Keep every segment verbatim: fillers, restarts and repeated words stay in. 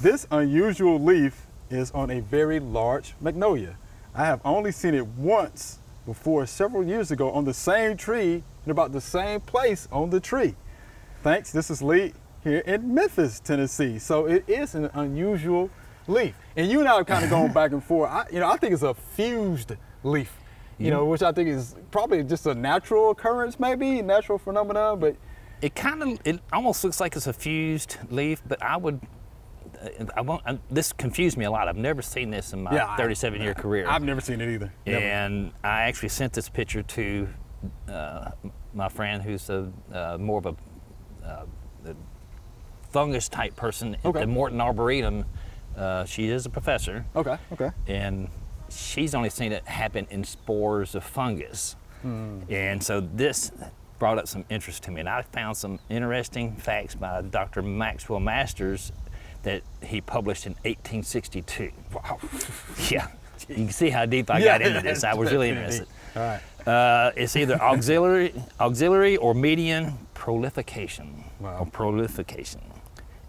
This unusual leaf is on a very large magnolia. I have only seen it once before several years ago on the same tree in about the same place on the tree. Thanks, this is Lee here in Memphis, Tennessee. So it is an unusual leaf. And you and I have kind of gone back and forth. I, you know, I think it's a fused leaf, you yeah. know, which I think is probably just a natural occurrence, maybe, natural phenomenon, but. It kind of, it almost looks like it's a fused leaf, but I would, I won't, I, this confused me a lot. I've never seen this in my yeah, thirty-seven year I, career. I've never seen it either. And never. I actually sent this picture to uh, my friend who's a, uh, more of a, uh, a fungus type person okay. at Morton Arboretum. Uh, she is a professor. Okay, okay. And she's only seen it happen in spores of fungus. Hmm. And so this brought up some interest to me. And I found some interesting facts by Doctor Maxwell Masters that he published in eighteen sixty-two. Wow. Yeah, you can see how deep I yeah, got into this. I was really interested. All right. Uh, it's either auxiliary, auxiliary or median prolification. Wow. Or prolification.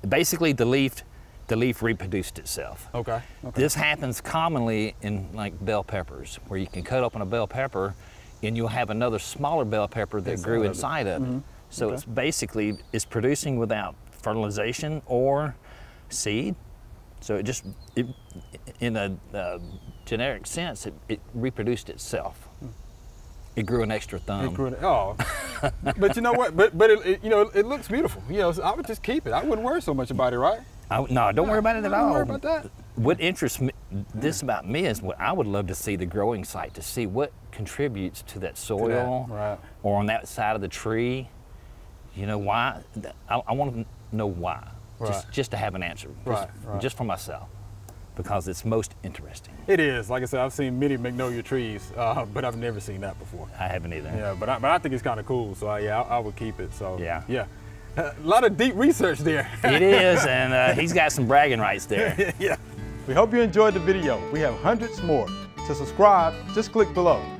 Basically, the leaf, the leaf reproduced itself. Okay. Okay. This happens commonly in like bell peppers, where you can cut open a bell pepper, and you'll have another smaller bell pepper that grew inside of it. Mm-hmm. So okay. it's basically it's producing without fertilization or seed. So it just, it, in a uh, generic sense, it, it reproduced itself. Mm. It grew an extra thumb. It grew an, oh, but you know what? But but it, it, you know it, it looks beautiful. You know, so I would just keep it. I wouldn't worry so much about it, right? I, no, don't no, worry about it at all. Don't worry about that. What interests me, this about me is what I would love to see the growing site, to see what contributes to that soil to that, right. or on that side of the tree. You know why? I, I want to know why, right. just, just to have an answer, right, just, right. just for myself, because it's most interesting. It is. Like I said, I've seen many magnolia trees, uh, but I've never seen that before. I haven't either. Yeah, but I, but I think it's kind of cool, so I, yeah, I, I would keep it, so yeah. yeah. A lot of deep research there. It is, and uh, he's got some bragging rights there. Yeah. We hope you enjoyed the video. We have hundreds more. To subscribe, just click below.